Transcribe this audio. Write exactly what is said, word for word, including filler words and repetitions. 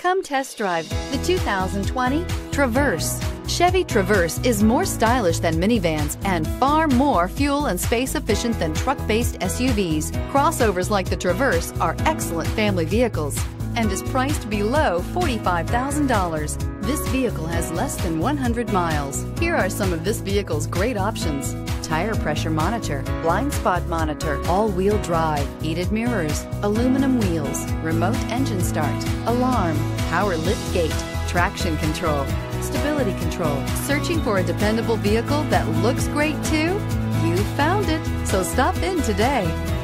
Come test drive the two thousand twenty Traverse. Chevy Traverse is more stylish than minivans and far more fuel and space efficient than truck-based S U Vs. Crossovers like the Traverse are excellent family vehicles and is priced below forty-five thousand dollars. This vehicle has less than one hundred miles. Here are some of this vehicle's great options: tire pressure monitor, blind spot monitor, all-wheel drive, heated mirrors, aluminum wheels, remote engine start, alarm, power lift gate, traction control, stability control. Searching for a dependable vehicle that looks great too? You found it, so stop in today.